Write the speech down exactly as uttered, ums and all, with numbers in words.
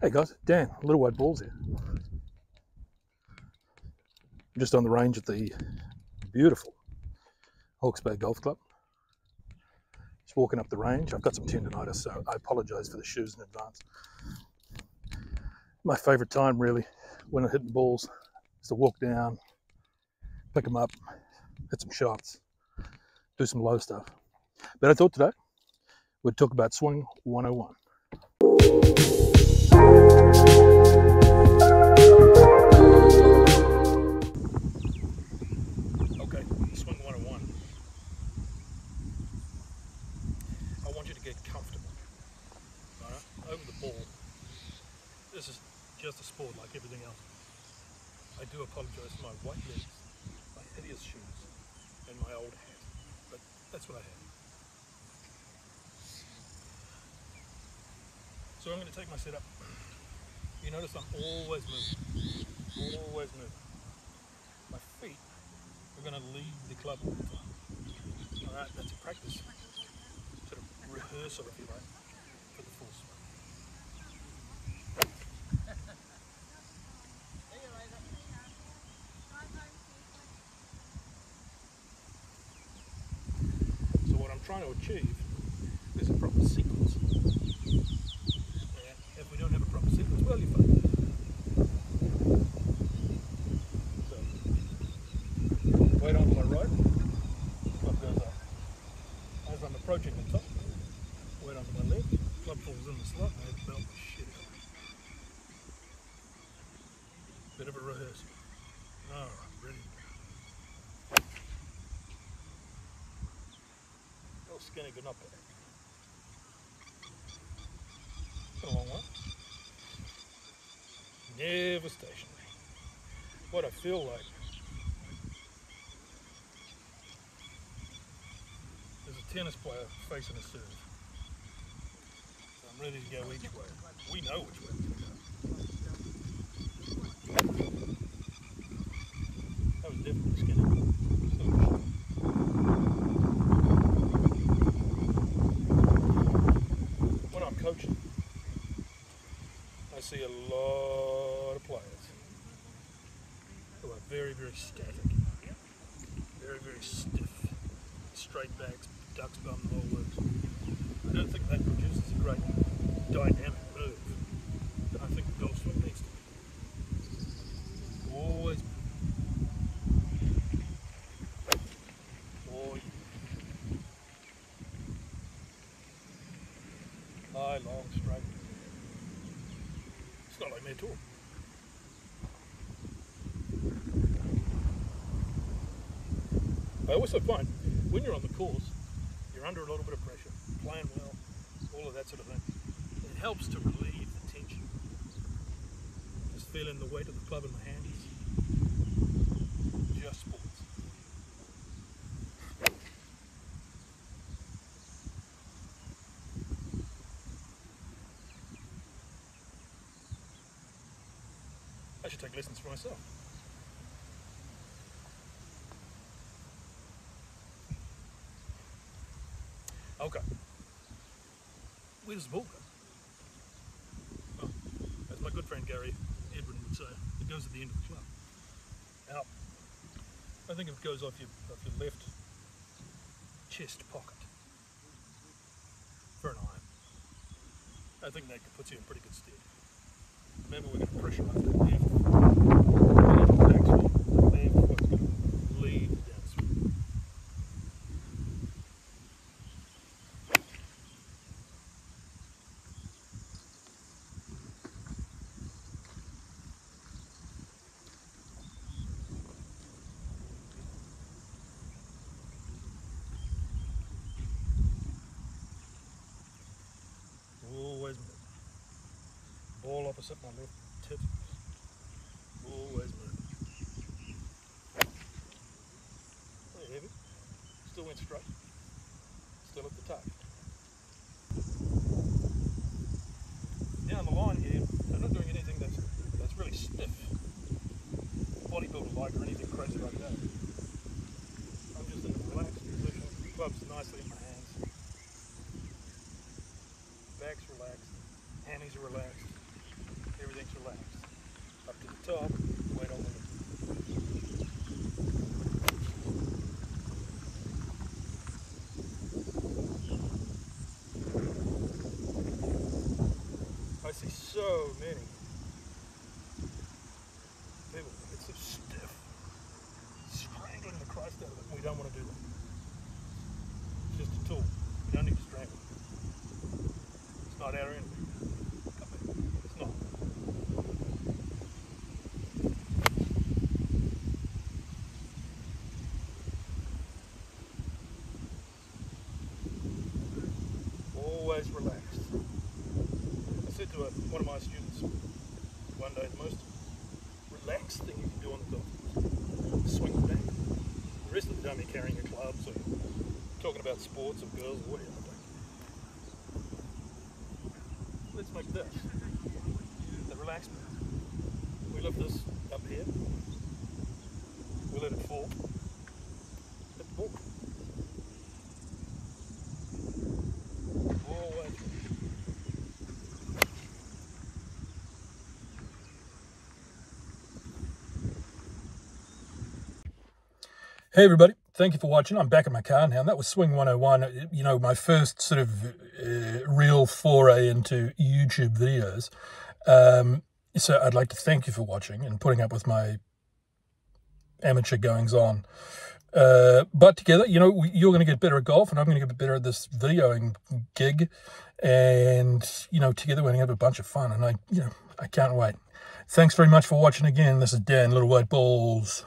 Hey guys, Dan, Little White Balls here. I'm just on the range at the beautiful Hawkes Bay Golf Club. Just walking up the range. I've got some tendonitis, so I apologise for the shoes in advance. My favourite time really when I'm hitting balls is to walk down, pick them up, hit some shots, do some low stuff. But I thought today we'd talk about swing one oh one. Okay, swing one oh one. I want you to get comfortable. All right, over the ball. This is just a sport like everything else. I do apologise for my white legs, my hideous shoes, and my old hat, but that's what I have. So I'm going to take my setup. You notice I'm always moving, always moving. My feet are going to leave the club all the time. All right, that's a practice, sort of rehearsal, if you like, for the full swing. So what I'm trying to achieve is a proper sequence. Approaching the top, weight onto my leg, club falls in the slot, and I belt the shit out of it. Bit of a rehearsal. Alright, ready. Little skinny, good, not bad. Got a long one. Never stationary. What I feel like. Tennis player facing a serve. So I'm ready to go each way. We know which way we're going to go. That was definitely skinny. When I'm coaching, I see a lot of players who are very, very static, very, very stiff, straight backs, ducks, bum, the whole works. I don't think that produces a great dynamic move that I think the golf swing needs to be. Always. Boy. High, long, straight. It's not like me at all. I also find when you're on the course, you're under a little bit of pressure, playing well, all of that sort of thing. It helps to relieve the tension. Just feeling the weight of the club in my hands. Just sports. I should take lessons for myself. Okay, where does the ball go? Well, as my good friend Gary Edwin would say, it goes at the end of the club. Now, I think it goes off your, off your left chest pocket for an iron. I think that puts you in pretty good stead. Remember, we're going to pressure up that left, left backswing, left foot's going to lead downswing. Ball opposite my left tip. Always moving. Pretty heavy. Still went straight. Still at the target. Down the line here, I'm not doing anything that's that's really stiff, bodybuilder like, or anything crazy like that. I'm just in a relaxed position. The club's nicely in my hands. Back's relaxed. Hammies are relaxed. the legs. Up to the top, weight on the legs. I see so many people get so stiff, strangling the Christ out of it. We don't want to do that. It's just a tool. We don't need to strangle it. It's not our enemy. One of my students one day, the most relaxed thing you can do on the golf is swing it back. The rest of the time you're carrying a club, so you're talking about sports or girls or whatever. Let's make this the relaxed bit. We lift this up here, we let it fall, hit the ball. Hey everybody, thank you for watching. I'm back in my car now, and that was Swing one oh one, you know, my first sort of uh, real foray into YouTube videos. Um, so I'd like to thank you for watching and putting up with my amateur goings-on. Uh, but together, you know, you're going to get better at golf, and I'm going to get better at this videoing gig. And, you know, together we're going to have a bunch of fun, and I, you know, I can't wait. Thanks very much for watching again. This is Dan, Little White Balls.